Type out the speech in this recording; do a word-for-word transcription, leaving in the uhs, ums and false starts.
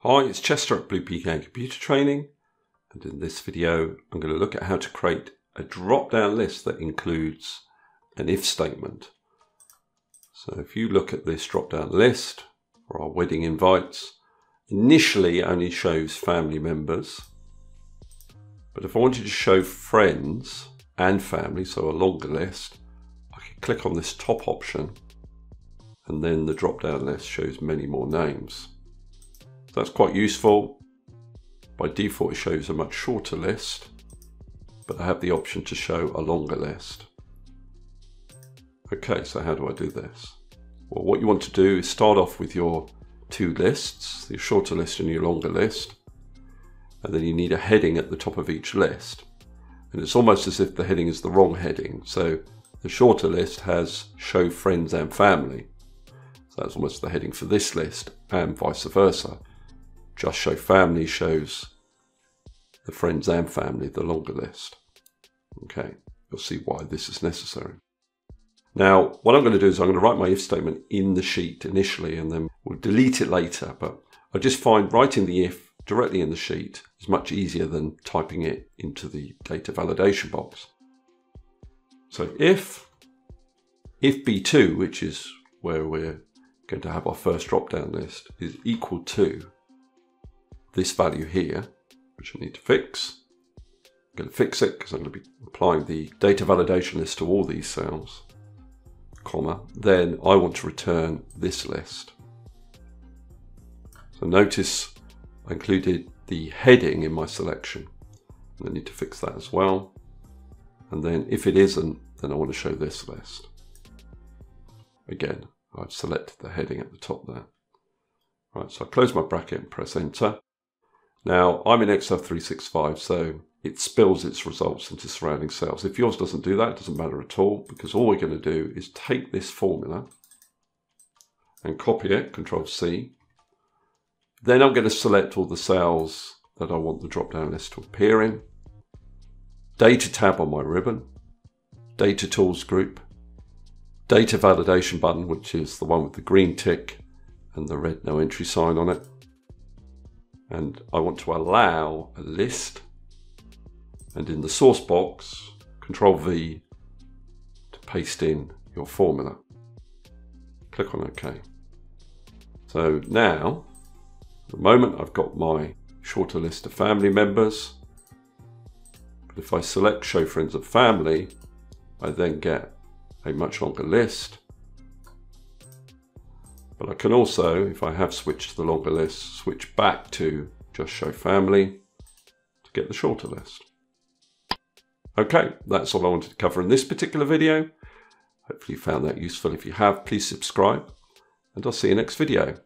Hi, it's Chester at Blue Pecan Computer Training, and in this video I'm going to look at how to create a drop-down list that includes an if statement. So if you look at this drop-down list for our wedding invites, initially it only shows family members, but if I wanted to show friends and family, so a longer list, I could click on this top option and then the drop-down list shows many more names. That's quite useful. By default, it shows a much shorter list, but I have the option to show a longer list. Okay, so how do I do this? Well, what you want to do is start off with your two lists, your shorter list and your longer list, and then you need a heading at the top of each list. And it's almost as if the heading is the wrong heading. So the shorter list has show friends and family. So that's almost the heading for this list, and vice versa. Just show family shows the friends and family, the longer list. Okay, you'll see why this is necessary. Now, what I'm going to do is I'm going to write my if statement in the sheet initially, and then we'll delete it later. But I just find writing the if directly in the sheet is much easier than typing it into the data validation box. So if, if B two, which is where we're going to have our first drop-down list, is equal to this value here, which I need to fix. I'm going to fix it because I'm going to be applying the data validation list to all these cells, comma, then I want to return this list. So notice I included the heading in my selection. I need to fix that as well. And then if it isn't, then I want to show this list. Again, I've selected the heading at the top there. Right, so I close my bracket and press enter. Now, I'm in Excel three sixty-five, so it spills its results into surrounding cells. If yours doesn't do that, it doesn't matter at all, because all we're going to do is take this formula and copy it, control C. Then I'm going to select all the cells that I want the drop-down list to appear in. Data tab on my ribbon, Data Tools group, Data Validation button, which is the one with the green tick and the red no entry sign on it. And I want to allow a list, and in the source box, control V to paste in your formula. Click on OK. So now, at the moment, I've got my shorter list of family members. But if I select show friends and family, I then get a much longer list. But I can also, if I have switched to the longer list, switch back to just show family to get the shorter list. Okay, that's all I wanted to cover in this particular video. Hopefully you found that useful. If you have, please subscribe, and I'll see you next video.